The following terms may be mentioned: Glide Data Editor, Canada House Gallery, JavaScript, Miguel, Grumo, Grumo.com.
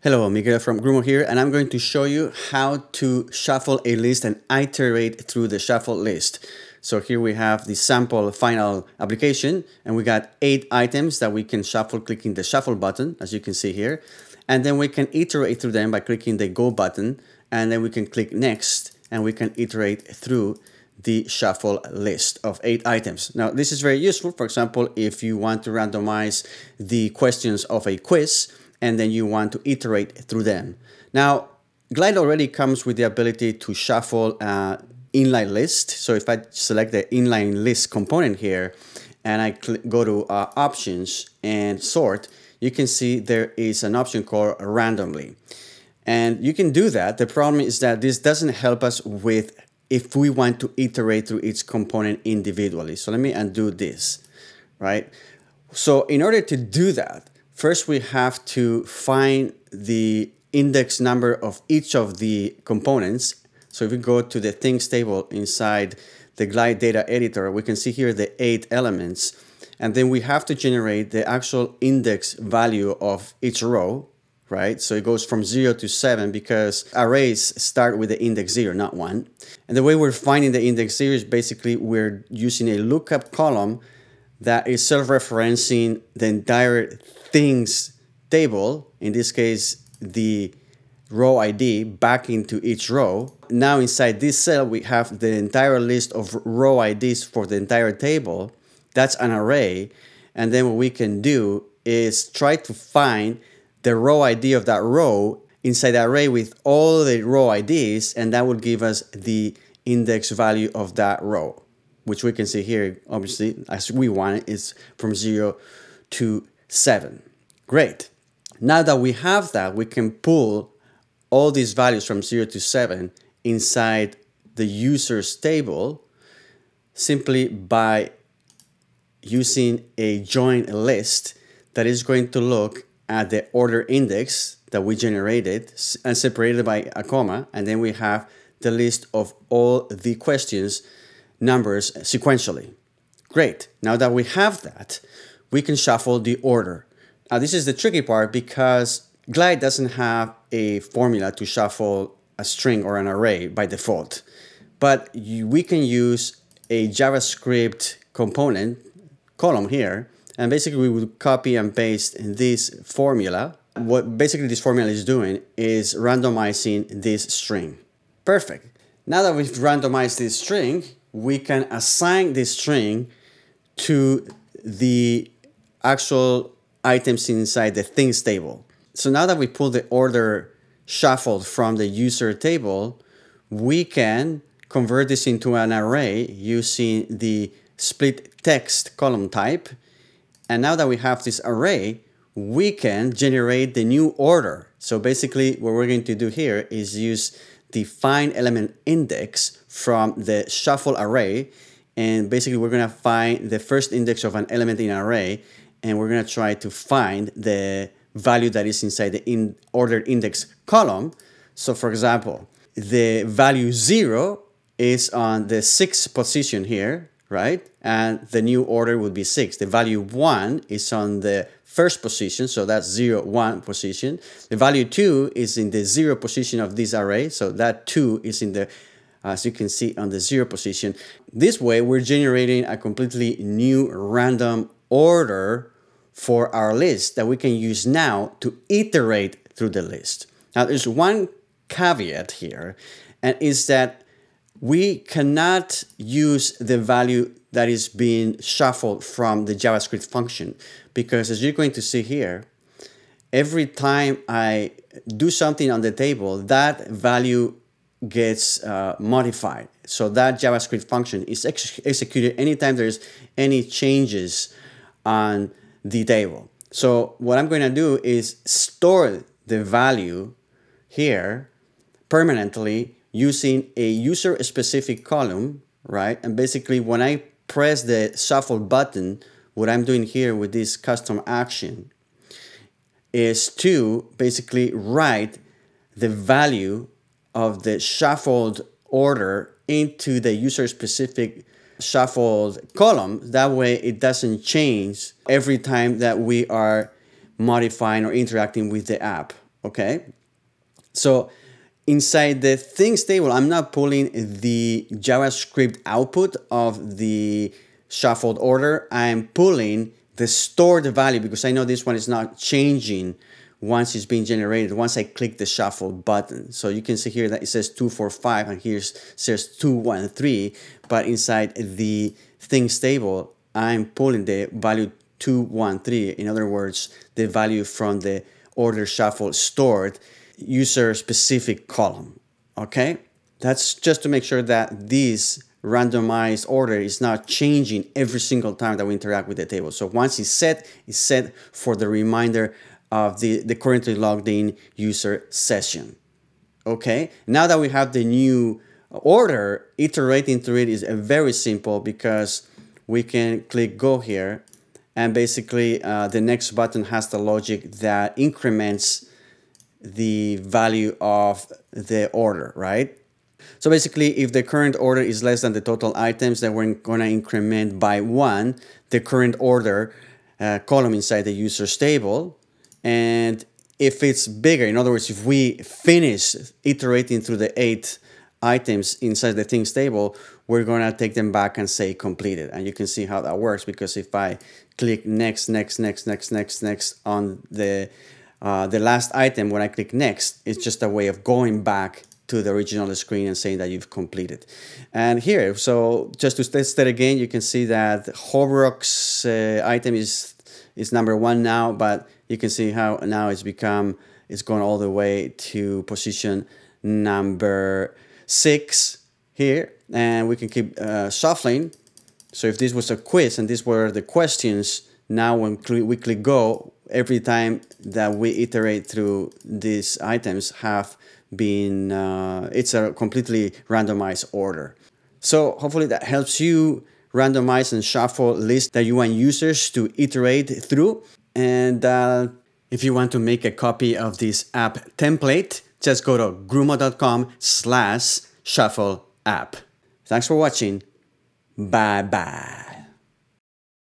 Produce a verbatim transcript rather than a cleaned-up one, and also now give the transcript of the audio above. Hello, Miguel from Grumo here, and I'm going to show you how to shuffle a list and iterate through the shuffle list. So here we have the sample final application, and we got eight items that we can shuffle clicking the shuffle button, as you can see here. And then we can iterate through them by clicking the go button, and then we can click next, and we can iterate through the shuffle list of eight items. Now, this is very useful, for example, if you want to randomize the questions of a quiz, and then you want to iterate through them. Now, Glide already comes with the ability to shuffle uh, inline list. So if I select the inline list component here, and I go to uh, options and sort, you can see there is an option called randomly. And you can do that. The problem is that this doesn't help us with if we want to iterate through each component individually. So let me undo this, right? So in order to do that, first, we have to find the index number of each of the components. So if we go to the things table inside the Glide Data Editor, we can see here the eight elements. And then we have to generate the actual index value of each row, right? So it goes from zero to seven because arrays start with the index zero, not one. And the way we're finding the index zero is basically we're using a lookup column that is self-referencing the entire things table, in this case, the row I D, back into each row. Now inside this cell, we have the entire list of row I Ds for the entire table. That's an array. And then what we can do is try to find the row I D of that row inside the array with all the row I Ds, and that would give us the index value of that row, which we can see here, obviously, as we want it, is from zero to seven. Great. Now that we have that, we can pull all these values from zero to seven inside the users table simply by using a join list that is going to look at the order index that we generated and separated by a comma. And then we have the list of all the questions numbers sequentially. Great. Now that we have that, we can shuffle the order. Now this is the tricky part because Glide doesn't have a formula to shuffle a string or an array by default, but you, we can use a JavaScript component column here, and basically we would copy and paste this formula. What basically this formula is doing is randomizing this string. Perfect. Now that we've randomized this string, we can assign this string to the actual items inside the things table. So now that we pull the order shuffled from the user table, we can convert this into an array using the split text column type. And now that we have this array, we can generate the new order. So basically what we're going to do here is use the find element index from the shuffle array. And basically we're gonna find the first index of an element in an array, and we're gonna try to find the value that is inside the in order index column. So for example, the value zero is on the sixth position here, right? And the new order would be six. The value one is on the first position, so that's zero, one position. The value two is in the zero position of this array, so that two is in the, as you can see, on the zero position. This way, we're generating a completely new random order for our list that we can use now to iterate through the list. Now, there's one caveat here, and is that we cannot use the value that is being shuffled from the JavaScript function, because as you're going to see here, every time I do something on the table, that value gets uh, modified. So that JavaScript function is ex executed anytime there's any changes on the table. So what I'm going to do is store the value here permanently using a user-specific column, right? And basically when I press the shuffle button, what I'm doing here with this custom action is to basically write the value of the shuffled order into the user-specific shuffled column. That way it doesn't change every time that we are modifying or interacting with the app. okay? So inside the things table, I'm not pulling the JavaScript output of the shuffled order. I'm pulling the stored value because I know this one is not changing once it's being generated, once I click the shuffle button. So you can see here that it says two four five and here it says two one three, but inside the things table, I'm pulling the value two one three. In other words, the value from the order shuffle stored user specific column. Okay, that's just to make sure that this randomized order is not changing every single time that we interact with the table. So once it's set, it's set for the reminder of the, the currently logged in user session. Okay, now that we have the new order, iterating through it is very simple because we can click go here, and basically uh, the next button has the logic that increments the value of the order, right? So basically, if the current order is less than the total items, then we're going to increment by one the current order uh, column inside the user's table. And if it's bigger, in other words, if we finish iterating through the eight items inside the things table, we're going to take them back and say completed. And you can see how that works, because if I click next, next, next, next, next, next on the, uh, the last item, when I click next, it's just a way of going back to the original screen and saying that you've completed. And here, so just to test that again, you can see that Hovrok's uh, item is is number one now, but you can see how now it's become, it's gone all the way to position number six here, and we can keep uh, shuffling. So if this was a quiz and these were the questions, now when cl we click go, every time that we iterate through these items have been, uh, it's a completely randomized order. So hopefully that helps you randomize and shuffle list that you want users to iterate through. And uh, if you want to make a copy of this app template, just go to grumo.com slash shuffle app. Thanks for watching. Bye-bye.